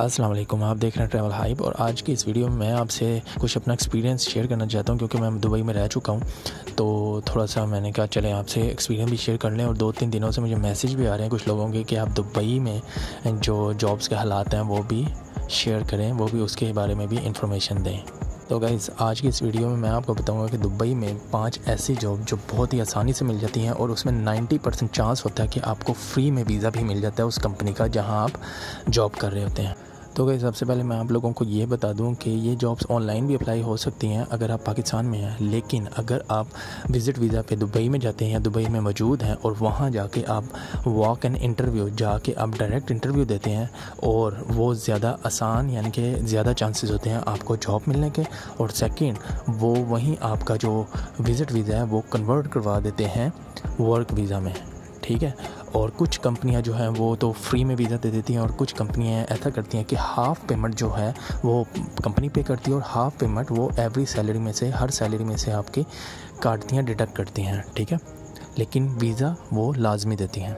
अस्सलाम वालेकुम, आप देख रहे हैं ट्रैवल हाइप। और आज की इस वीडियो में मैं आपसे कुछ अपना एक्सपीरियंस शेयर करना चाहता हूं, क्योंकि मैं दुबई में रह चुका हूं। तो थोड़ा सा मैंने कहा चले आपसे एक्सपीरियंस भी शेयर कर लें। और 2-3 दिनों से मुझे मैसेज भी आ रहे हैं कुछ लोगों के कि आप दुबई में जो जॉब्स के हालात हैं वो भी शेयर करें, वो भी उसके बारे में भी इंफॉर्मेशन दें। तो गाइज़, आज की इस वीडियो में मैं आपको बताऊंगा कि दुबई में 5 ऐसी जॉब जो बहुत ही आसानी से मिल जाती हैं, और उसमें 90% चांस होता है कि आपको फ्री में वीज़ा भी मिल जाता है उस कंपनी का जहां आप जॉब कर रहे होते हैं। तो गाइज़, सबसे पहले मैं आप लोगों को ये बता दूं कि ये जॉब्स ऑनलाइन भी अप्लाई हो सकती हैं अगर आप पाकिस्तान में हैं। लेकिन अगर आप विज़िट वीज़ा पे दुबई में जाते हैं या दुबई में मौजूद हैं और वहाँ जाके आप वॉक एंड इंटरव्यू जाके आप डायरेक्ट इंटरव्यू देते हैं, और वो ज़्यादा आसान यानी कि ज़्यादा चांसेस होते हैं आपको जॉब मिलने के। और सेकेंड, वो वहीं आपका जो विज़िट वीज़ा है वो कन्वर्ट करवा देते हैं वर्क वीज़ा में, ठीक है। और कुछ कंपनियां जो हैं वो तो फ्री में वीज़ा दे देती हैं, और कुछ कंपनियां ऐसा करती हैं कि हाफ़ पेमेंट जो है वो कंपनी पे करती है और हाफ़ पेमेंट वो एवरी सैलरी में से, हर सैलरी में से आपकी काटती हैं, डिडक्ट करती हैं, ठीक है। लेकिन वीज़ा वो लाजमी देती हैं।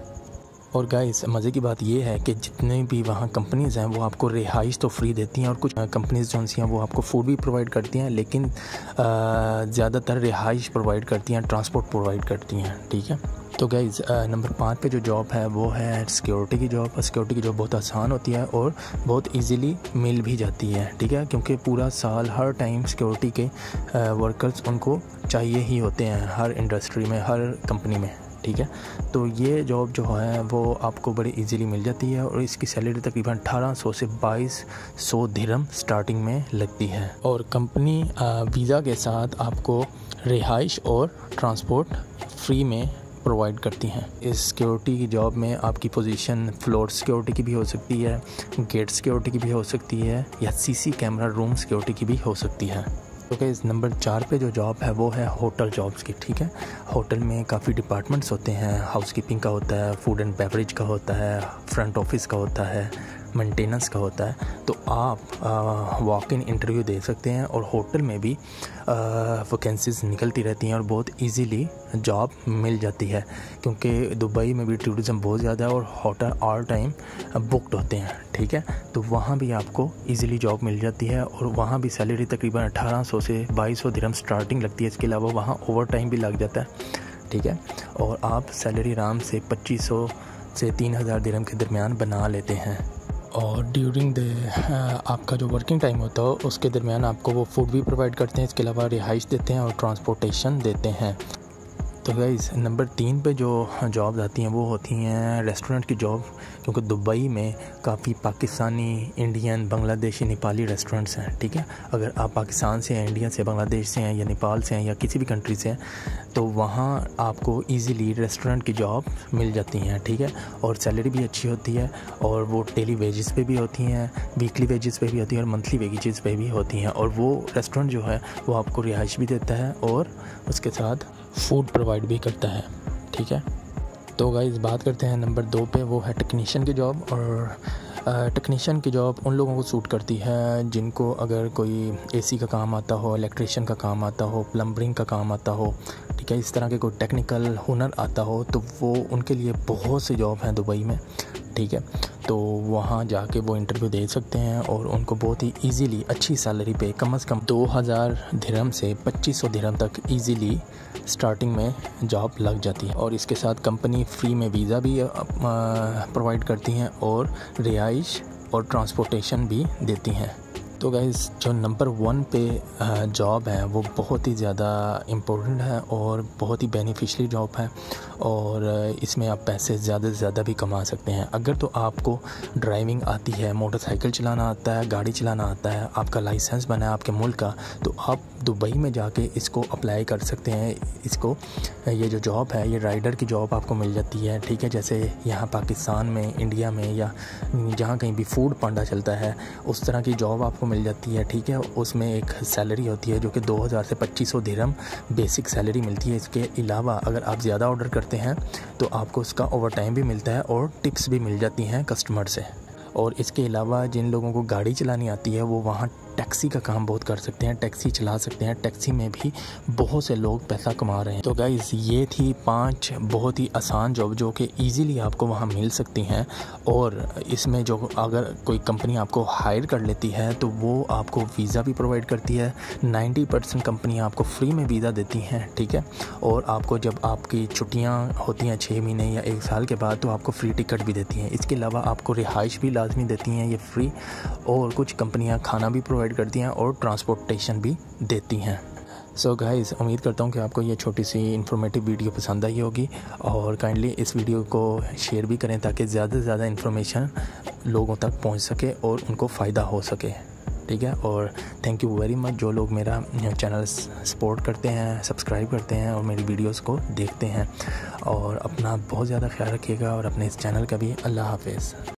और गाइस, मज़े की बात यह है कि जितने भी वहाँ कंपनीज़ हैं वो आपको रिहाइश तो फ्री देती हैं, और कुछ कंपनीज़ जो हैं वो आपको फूड भी प्रोवाइड करती हैं, लेकिन ज़्यादातर रिहाइश प्रोवाइड करती हैं, ट्रांसपोर्ट प्रोवाइड करती हैं, ठीक है। तो गाइज़, नंबर 5 पे जो जॉब है वो है सिक्योरिटी की जॉब। सिक्योरिटी की जॉब बहुत आसान होती है और बहुत इजीली मिल भी जाती है, ठीक है, क्योंकि पूरा साल हर टाइम सिक्योरिटी के वर्कर्स उनको चाहिए ही होते हैं, हर इंडस्ट्री में, हर कंपनी में, ठीक है। तो ये जॉब जो है वो आपको बड़ी इजीली मिल जाती है, और इसकी सैलरी तकरीबन 1800 से 2200 दिरहम स्टार्टिंग में लगती है। और कंपनी वीज़ा के साथ आपको रिहाइश और ट्रांसपोर्ट फ्री में प्रोवाइड करती हैं। इस सिक्योरिटी की जॉब में आपकी पोजीशन फ्लोर सिक्योरिटी की भी हो सकती है, गेट सिक्योरिटी की भी हो सकती है, या सीसी कैमरा रूम सिक्योरिटी की भी हो सकती है। तो इस नंबर 4 पे जो जॉब है वो है होटल जॉब्स की, ठीक है। होटल में काफ़ी डिपार्टमेंट्स होते हैं, हाउसकीपिंग का होता है, फूड एंड बेवरेज का होता है, फ्रंट ऑफिस का होता है, मेंटेनेंस का होता है। तो आप वॉक इन इंटरव्यू दे सकते हैं, और होटल में भी वैकेंसीज निकलती रहती हैं और बहुत इजीली जॉब मिल जाती है, क्योंकि दुबई में भी टूरिज़म बहुत ज़्यादा है और होटल ऑल टाइम बुकड होते हैं, ठीक है। तो वहाँ भी आपको इजीली जॉब मिल जाती है, और वहाँ भी सैलरी तकरीबन 1800 से 2200 दिरहम स्टार्टिंग लगती है। इसके अलावा वहाँ ओवर टाइम भी लग जाता है, ठीक है, और आप सैलरी आराम से 2500 से 3000 दिरहम के दरमियान बना लेते हैं। और ड्यूरिंग द आपका जो वर्किंग टाइम होता है उसके दरमियान आपको वो फूड भी प्रोवाइड करते हैं, इसके अलावा रिहाइश देते हैं और ट्रांसपोर्टेशन देते हैं। तो गाइज़, नंबर 3 पे जो जॉब्स आती हैं वो होती हैं रेस्टोरेंट की जॉब, क्योंकि दुबई में काफ़ी पाकिस्तानी, इंडियन, बांग्लादेशी, नेपाली रेस्टोरेंट्स हैं, ठीक है। अगर आप पाकिस्तान से हैं, इंडिया से, बांग्लादेश से हैं, या नेपाल से हैं, या किसी भी कंट्री से हैं, तो वहाँ आपको ईज़िली रेस्टोरेंट की जॉब मिल जाती हैं, ठीक है। और सैलरी भी अच्छी होती है, और वो डेली वेजेस पर भी होती हैं, वीकली वेजेस पर भी होती हैं, और मंथली वेजेस पर भी होती हैं। और वो रेस्टोरेंट जो है वो आपको रिहाइश भी देता है और उसके साथ फूड प्रोवाइड भी करता है, ठीक है। तो गाइज़, बात करते हैं नंबर 2 पे, वो है टेक्नीशियन की जॉब। और टेक्नीशियन की जॉब उन लोगों को सूट करती है जिनको अगर कोई एसी का काम आता हो, इलेक्ट्रिशियन का काम आता हो, प्लम्बरिंग का काम आता हो, ठीक है, इस तरह के कोई टेक्निकल हुनर आता हो, तो वो उनके लिए बहुत सी जॉब हैं दुबई में, ठीक है। तो वहाँ जाके वो इंटरव्यू दे सकते हैं, और उनको बहुत ही ईज़िली अच्छी सैलरी पे कम से कम 2000 दिरहम से 2500 दिरहम तक ईज़िली स्टार्टिंग में जॉब लग जाती है। और इसके साथ कंपनी फ्री में वीज़ा भी प्रोवाइड करती हैं, और रिहाइश और ट्रांसपोर्टेशन भी देती हैं। तो गाइज़, जो नंबर 1 पे जॉब है वो बहुत ही ज़्यादा इम्पोर्टेंट है और बहुत ही बेनिफिशियल जॉब है, और इसमें आप पैसे ज़्यादा से ज़्यादा भी कमा सकते हैं। अगर तो आपको ड्राइविंग आती है, मोटरसाइकिल चलाना आता है, गाड़ी चलाना आता है, आपका लाइसेंस बना है आपके मुल्क का, तो आप दुबई में जाके इसको अप्लाई कर सकते हैं। इसको ये जो जॉब है ये राइडर की जॉब आपको मिल जाती है, ठीक है। जैसे यहाँ पाकिस्तान में, इंडिया में, या जहाँ कहीं भी फूड पांडा चलता है, उस तरह की जॉब आपको मिल जाती है, ठीक है। उसमें एक सैलरी होती है जो कि 2000 से 2500 दिरहम बेसिक सैलरी मिलती है। इसके अलावा अगर आप ज़्यादा ऑर्डर करते हैं तो आपको उसका ओवर टाइम भी मिलता है, और टिप्स भी मिल जाती हैं कस्टमर से। और इसके अलावा जिन लोगों को गाड़ी चलानी आती है वो वहाँ टैक्सी का काम बहुत कर सकते हैं, टैक्सी चला सकते हैं, टैक्सी में भी बहुत से लोग पैसा कमा रहे हैं। तो गाइज़ ये थी 5 बहुत ही आसान जॉब जो कि ईज़िली आपको वहाँ मिल सकती हैं, और इसमें जो अगर कोई कंपनी आपको हायर कर लेती है तो वो आपको वीज़ा भी प्रोवाइड करती है। 90% कंपनियाँ आपको फ्री में वीज़ा देती हैं, ठीक है। और आपको जब आपकी छुट्टियाँ होती हैं 6 महीने या 1 साल के बाद तो आपको फ्री टिकट भी देती हैं। इसके अलावा आपको रिहाइश भी लाजमी देती हैं ये फ्री, और कुछ कंपनियाँ खाना भी प्रोवाइड करती हैं और ट्रांसपोर्टेशन भी देती हैं। सो गाइज़ उम्मीद करता हूँ कि आपको ये छोटी सी इन्फॉर्मेटिव वीडियो पसंद आई होगी, और काइंडली इस वीडियो को शेयर भी करें ताकि ज़्यादा से ज़्यादा इन्फॉर्मेशन लोगों तक पहुँच सके और उनको फ़ायदा हो सके, ठीक है। और थैंक यू वेरी मच जो लोग मेरा चैनल सपोर्ट करते हैं, सब्सक्राइब करते हैं और मेरी वीडियोस को देखते हैं। और अपना बहुत ज़्यादा ख्याल रखिएगा और अपने इस चैनल का भी। अल्लाह हाफ़िज़।